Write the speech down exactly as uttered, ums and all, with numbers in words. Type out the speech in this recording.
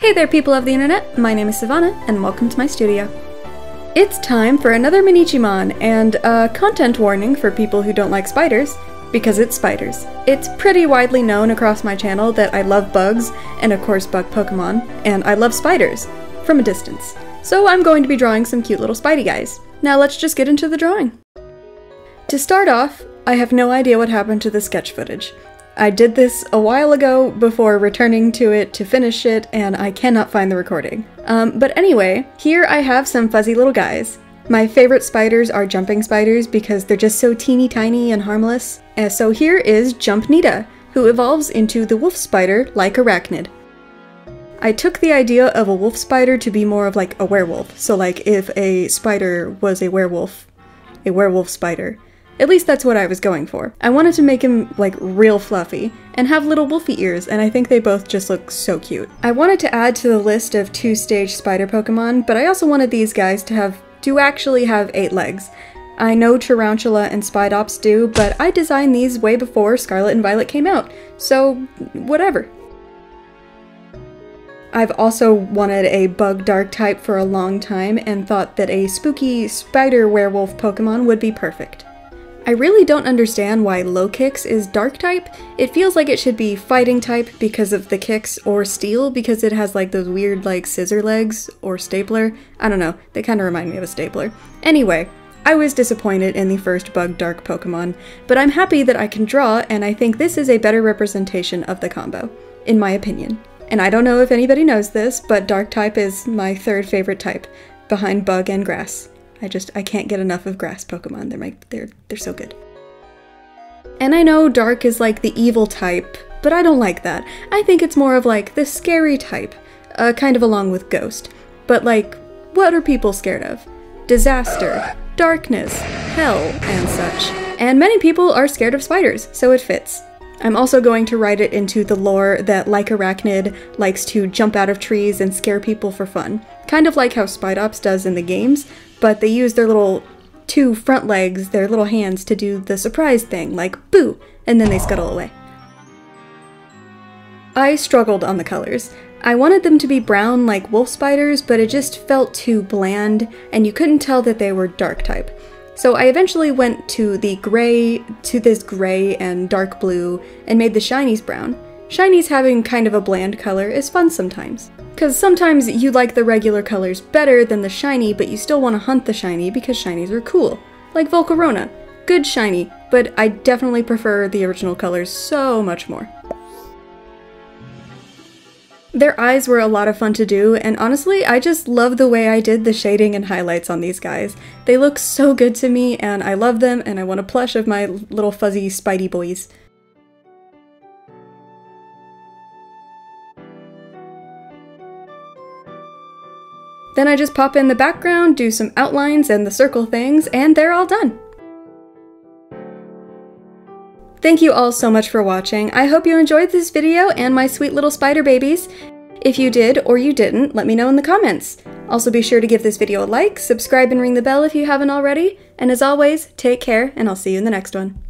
Hey there people of the internet, my name is Savannah, and welcome to my studio. It's time for another Minichimon, and a content warning for people who don't like spiders, because it's spiders. It's pretty widely known across my channel that I love bugs, and of course bug Pokémon, and I love spiders, from a distance. So I'm going to be drawing some cute little spidey guys. Now let's just get into the drawing. To start off, I have no idea what happened to the sketch footage. I did this a while ago before returning to it to finish it, and I cannot find the recording. Um, but anyway, here I have some fuzzy little guys. My favorite spiders are jumping spiders because they're just so teeny tiny and harmless. And so here is Jumpnita, who evolves into the wolf spider Lycarachnid. I took the idea of a wolf spider to be more of like a werewolf, so like if a spider was a werewolf, a werewolf spider. At least that's what I was going for. I wanted to make him like real fluffy and have little wolfy ears, and I think they both just look so cute. I wanted to add to the list of two-stage spider Pokemon, but I also wanted these guys to have do actually have eight legs. I know Tarantula and Spidops do, but I designed these way before Scarlet and Violet came out, so whatever. I've also wanted a bug dark type for a long time and thought that a spooky spider werewolf Pokemon would be perfect. I really don't understand why Low Kicks is dark type. It feels like it should be fighting type because of the kicks, or steel because it has like those weird like scissor legs or stapler. I don't know, they kind of remind me of a stapler. Anyway, I was disappointed in the first bug dark Pokemon, but I'm happy that I can draw, and I think this is a better representation of the combo, in my opinion. And I don't know if anybody knows this, but dark type is my third favorite type, behind bug and grass. I just, I can't get enough of grass Pokemon, they're, my, they're, they're so good. And I know dark is like the evil type, but I don't like that. I think it's more of like the scary type, uh, kind of along with ghost. But like, what are people scared of? Disaster, darkness, hell, and such. And many people are scared of spiders, so it fits. I'm also going to write it into the lore that Lycarachnid likes to jump out of trees and scare people for fun. Kind of like how Spidops does in the games, but they use their little two front legs, their little hands, to do the surprise thing, like boo, and then they scuttle away. I struggled on the colors. I wanted them to be brown like wolf spiders, but it just felt too bland, and you couldn't tell that they were dark type. So I eventually went to the gray, to this gray and dark blue, and made the shinies brown. Shinies having kind of a bland color is fun sometimes, because sometimes you like the regular colors better than the shiny, but you still want to hunt the shiny because shinies are cool. Like Volcarona, good shiny, but I definitely prefer the original colors so much more. Their eyes were a lot of fun to do, and honestly, I just love the way I did the shading and highlights on these guys. They look so good to me, and I love them, and I want a plush of my little fuzzy spidey boys. Then I just pop in the background, do some outlines and the circle things, and they're all done! Thank you all so much for watching. I hope you enjoyed this video and my sweet little spider babies. If you did or you didn't, let me know in the comments. Also be sure to give this video a like, subscribe and ring the bell if you haven't already, and as always, take care and I'll see you in the next one.